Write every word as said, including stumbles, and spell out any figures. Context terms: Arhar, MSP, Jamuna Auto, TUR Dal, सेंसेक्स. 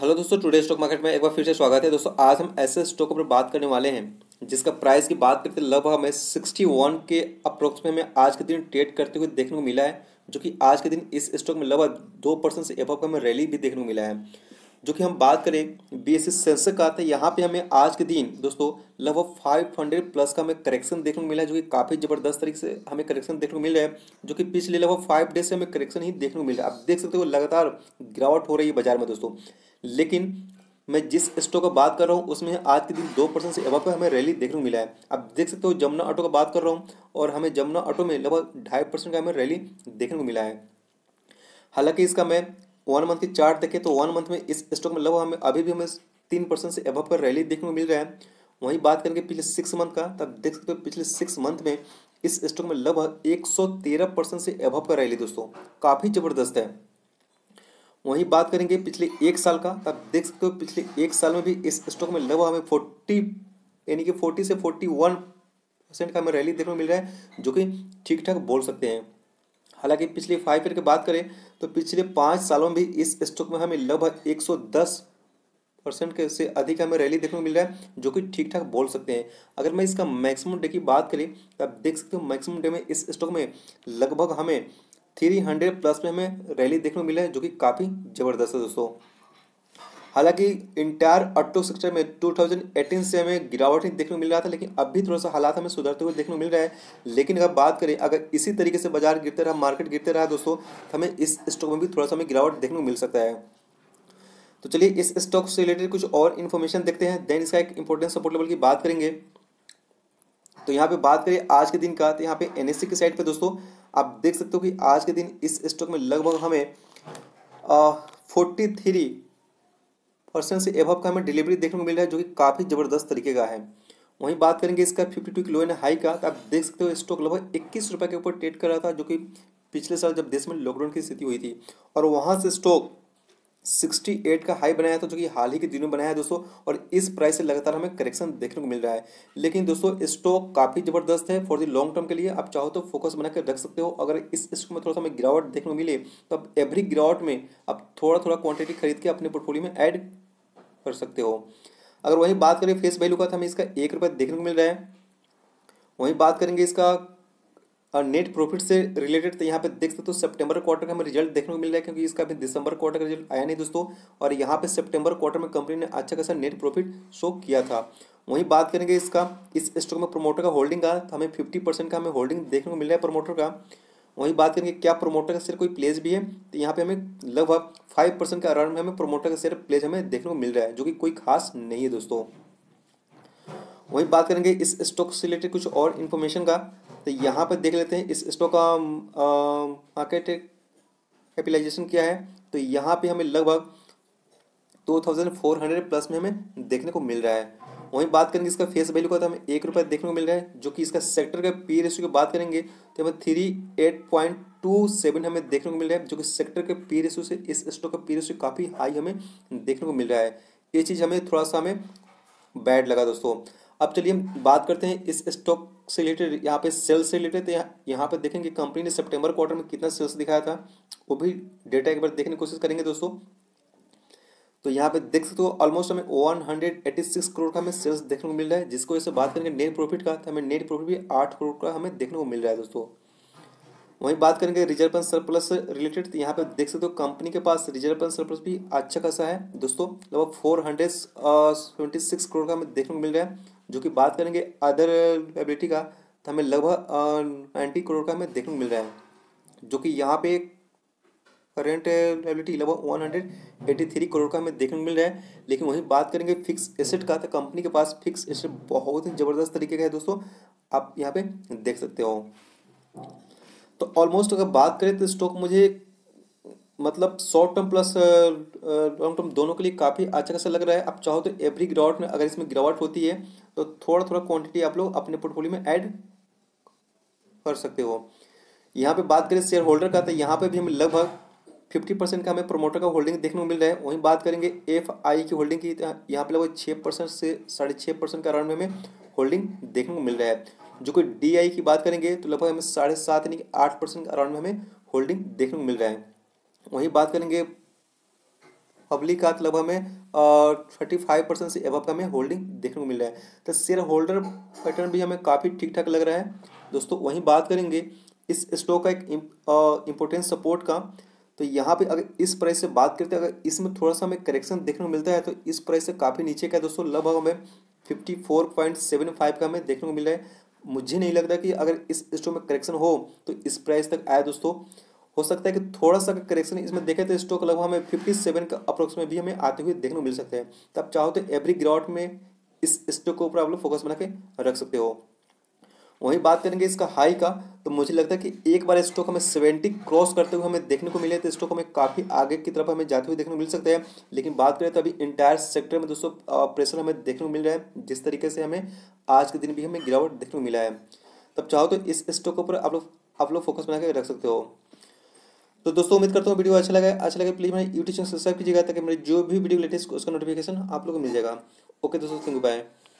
Hello दोस्तों, today stock market में एक बार फिर से स्वागत है। दोस्तों आज हम ऐसे स्टॉक पर बात करने वाले हैं जिसका प्राइस की बात करते लगभग हमें इकसठ के अप्रोक्स में हमें आज के दिन ट्रेड करते हुए देखने को मिला है, जो कि आज के दिन इस स्टॉक में लगभग दो परसेंट से एबव का हमें रैली भी देखने को मिला है। जो कि हम बात करें बी एस सी सेंसेक्स का, यहाँ पे हमें आज के दिन दोस्तों लगभग पाँच सौ प्लस का हमें करेक्शन देखने को मिला है, जो कि काफ़ी ज़बरदस्त तरीके से हमें करेक्शन देखने को मिल रहा है, जो कि पिछले लगभग फाइव डेज से हमें करेक्शन ही देखने को मिल रहा है। आप देख सकते हो लगातार गिरावट हो रही है बाजार में दोस्तों, लेकिन मैं जिस स्टॉक का बात कर रहा हूँ उसमें आज के दिन दो परसेंट से एबव पे हमें रैली देखने को मिला है। आप देख सकते हो जमुना ऑटो का बात कर रहा हूँ और हमें जमुना ऑटो में लगभग ढाई परसेंट का हमें रैली देखने को मिला है। हालाँकि इसका मैं वन मंथ की चार्ट देखें तो वन मंथ में इस स्टॉक में लगभग हमें अभी भी हमें तीन परसेंट से एबव पर रैली देखने को मिल रहा है। वहीं बात करेंगे पिछले सिक्स मंथ का, तब देख सकते हो पिछले सिक्स मंथ में इस स्टॉक में लगभग एक सौ तेरह परसेंट से एबव पर रैली दोस्तों काफ़ी ज़बरदस्त है। वहीं बात करेंगे पिछले एक साल का, तब देख सकते हो पिछले एक साल में भी इस स्टॉक में लगभग हमें फोर्टी यानी कि फोर्टी से फोर्टी वन परसेंट का हमें रैली देखने को मिल रहा है, जो कि ठीक ठाक बोल सकते हैं। हालांकि पिछले फाइव ईयर की बात करें तो पिछले पाँच सालों में भी इस स्टॉक में हमें लगभग एक सौ दस परसेंट के से अधिक हमें रैली देखने को मिल रहा है, जो कि ठीक ठाक बोल सकते हैं। अगर मैं इसका मैक्सिमम डे की बात करें तो आप देख सकते हो मैक्सिमम डे में इस स्टॉक में लगभग हमें तीन सौ प्लस में हमें रैली देखने को मिला है, जो कि काफ़ी ज़बरदस्त है दोस्तों। हालांकि इंटायर ऑटो सेक्टर में दो हज़ार अठारह से हमें गिरावट ही देखने को मिल रहा था, लेकिन अब भी थोड़ा सा हालात हमें सुधरते हुए देखने को मिल रहा है। लेकिन अगर बात करें अगर इसी तरीके से बाजार गिरते रहा, मार्केट गिरते रहा दोस्तों, तो हमें इस स्टॉक में भी थोड़ा सा हमें गिरावट देखने को मिल सकता है। तो चलिए इस स्टॉक से रिलेटेड कुछ और इन्फॉर्मेशन देखते हैं, देन इसका एक इंपॉर्टेंट सपोर्ट लेवल की बात करेंगे। तो यहाँ पे बात करें आज के दिन का, तो यहाँ पे एन एस सी की साइड पर दोस्तों आप देख सकते हो कि आज के दिन इस स्टॉक में लगभग हमें फोर्टी थ्री परसेंट से एबव का हमें डिलीवरी देखने को मिल रहा है, जो कि काफ़ी ज़बरदस्त तरीके का है। वहीं बात करेंगे इसका बावन के लो एंड हाई का, तो आप देख सकते हो स्टॉक लगभग इक्कीस रुपये के ऊपर ट्रेड कर रहा था, जो कि पिछले साल जब देश में लॉकडाउन की स्थिति हुई थी, और वहां से स्टॉक अड़सठ का हाई बनाया था, जो कि हाल ही के दिनों बनाया है दोस्तों, और इस प्राइस से लगातार हमें करेक्शन देखने को मिल रहा है। लेकिन दोस्तों स्टॉक काफ़ी ज़बरदस्त है फॉर द लॉन्ग टर्म के लिए, आप चाहो तो फोकस बनाकर रख सकते हो। अगर इस स्टॉक में थोड़ा सा हमें गिरावट देखने को मिले तो आप एवरी गिरावट में आप थोड़ा थोड़ा क्वान्टिटी खरीद के अपने पोर्टफोलियो में ऐड कर सकते हो। अगर वही बात करें फेस वैल्यू का, तो हमें इसका एक रुपये देखने को मिल रहा है। वहीं बात करेंगे इसका नेट प्रॉफिट से रिलेटेड, तो यहाँ पे देख सकते हो तो सितंबर क्वार्टर का हमें रिजल्ट देखने को मिल रहा है, क्योंकि इसका भी दिसंबर क्वार्टर का रिजल्ट आया नहीं दोस्तों, और यहाँ पे सितंबर क्वार्टर में कंपनी ने अच्छा खासा नेट प्रॉफिट शो किया था। वहीं बात करेंगे इसका इस स्टॉक में प्रोमोटर का होल्डिंग का, तो हमें फिफ्टी परसेंट का हमें होल्डिंग देखने को मिल रहा है प्रोमोटर का। वहीं बात करेंगे क्या प्रोमोटर का शेयर कोई प्लेस भी है, तो यहाँ पे हमें लगभग फाइव परसेंट के अराउंड में हमें प्रोमोटर का शेयर प्लेस हमें देखने को मिल रहा है, जो कि कोई खास नहीं है दोस्तों। वहीं बात करेंगे इस स्टॉक से रिलेटेड कुछ और इन्फॉर्मेशन का, तो यहाँ पे देख लेते हैं इस स्टॉक का मार्केट कैपिटलाइजेशन क्या है। तो यहाँ पर हमें लगभग two thousand four hundred plus में हमें देखने को मिल रहा है। वहीं बात करेंगे इसका फेस वैल्यू का, तो हमें एक रुपये देखने को मिल रहा है, जो कि इसका सेक्टर का पी रेशियो की बात करेंगे तो हमें three eight point two seven हमें देखने को मिल रहा है, जो कि सेक्टर के पी रेशियो से इस स्टॉक का पी रेशियो काफ़ी हाई हमें देखने को मिल रहा है। ये चीज़ हमें थोड़ा सा हमें बैड लगा दोस्तों। अब चलिए हम बात करते हैं इस स्टॉक से रिलेटेड, यहाँ पे सेल्स से रिलेटेड, तो यहाँ पर देखेंगे कंपनी ने सेप्टेम्बर क्वार्टर में कितना सेल्स दिखाया था, वो भी डेटा एक बार देखने की कोशिश करेंगे दोस्तों। तो यहाँ पे देख सकते हो ऑलमोस्ट हमें एक सौ छियासी करोड़ का हमें सेल्स देखने को मिल रहा है, जिसको ऐसे बात करेंगे नेट प्रॉफिट का, तो हमें नेट प्रॉफिट भी आठ करोड़ का हमें देखने को मिल रहा है दोस्तों। वहीं बात करेंगे रिजर्व एंड सरप्लस से रिलेटेड, तो यहाँ पे देख सकते हो कंपनी के पास रिजर्व एंड सरप्लस भी अच्छा खासा है दोस्तों, लगभग four hundred twenty six crore का हमें देखने को मिल रहा है। जो कि बात करेंगे अदर लायबिलिटी का, तो हमें लगभग नाइन्टी करोड़ का हमें देखने को मिल रहा है, जो कि यहाँ पे करेंट लायबिलिटी लगभग एक सौ तिरासी करोड़ का हमें देखने को मिल रहा है। लेकिन वहीं बात करेंगे फिक्स एसेट का, तो कंपनी के पास फिक्स एसेट बहुत ही ज़बरदस्त तरीके का है दोस्तों, आप यहाँ पे देख सकते हो। तो ऑलमोस्ट अगर बात करें तो स्टॉक मुझे मतलब short term plus long term दोनों के लिए काफ़ी अच्छा खासा लग रहा है। आप चाहो तो एवरी गिरावट में अगर इसमें गिरावट होती है तो थोड़ा थोड़ा क्वान्टिटी आप लोग अपने पोर्टफोलियो में ऐड कर सकते हो। यहाँ पर बात करें शेयर होल्डर का, तो यहाँ पर भी हमें लगभग फिफ्टी परसेंट का हमें प्रोमोटर का होल्डिंग देखने को मिल रहा है। वहीं बात करेंगे एफ आई की होल्डिंग की, तो यहाँ पे लगभग छः परसेंट से साढ़े छः परसेंट का अराउंड में हमें होल्डिंग देखने को मिल रहा है। जो कि डी आई की बात करेंगे तो लगभग हमें साढ़े सात यानी कि आठ परसेंट के अराउंड में हमें होल्डिंग देखने को मिल रहा है। वहीं बात करेंगे पब्लिक का मतलब हमें थर्टी फाइव परसेंट से अब का हमें होल्डिंग देखने को मिल रहा है। तो शेयर होल्डर पैटर्न भी हमें काफ़ी ठीक ठाक लग रहा है दोस्तों। वहीं बात करेंगे इस स्टॉक का एक इम्पोर्टेंट सपोर्ट का, तो यहाँ पे अगर इस प्राइस से बात करते हैं, अगर इसमें थोड़ा सा हमें करेक्शन देखने को मिलता है तो इस प्राइस से काफ़ी नीचे का है दोस्तों, लगभग हमें fifty four point seven five का हमें देखने को मिल रहा है। मुझे नहीं लगता कि अगर इस स्टॉक में करेक्शन हो तो इस प्राइस तक आया दोस्तों। हो सकता है कि थोड़ा सा करेक्शन इसमें देखें तो स्टॉक लगभग हमें फिफ्टी सेवन का अप्रोक्स में भी हमें आते हुए देखने को मिल सकते हैं। तो आप चाहो तो एवरी ग्राउट में इस स्टॉक के ऊपर आप लोग फोकस बना के रख सकते हो। वहीं बात करेंगे इसका हाई का, तो मुझे लगता है कि एक बार स्टॉक हमें सेवेंटी क्रॉस करते हुए हमें देखने को मिले तो स्टॉक हमें काफ़ी आगे की तरफ हमें जाते हुए देखने को मिल सकते हैं। लेकिन बात करें तो अभी इंटायर सेक्टर में दोस्तों प्रेशर हमें देखने को मिल रहा है, जिस तरीके से हमें आज के दिन भी हमें गिरावट देखने को मिला है। तब चाहो तो इस स्टॉक के ऊपर आप लोग आप लोग फोकस बना के रख सकते हो। तो दोस्तों उम्मीद करता हूँ वीडियो अच्छा लगा अच्छा लगे प्लीज़ मेरे यूट्यूब चैनल सब्सक्राइब कीजिएगा ताकि मेरे जो भी वीडियो लेटेस्ट उसका नोटिफिकेशन आप लोग को मिल जाएगा। ओके दोस्तों, थैंक यू, बाय।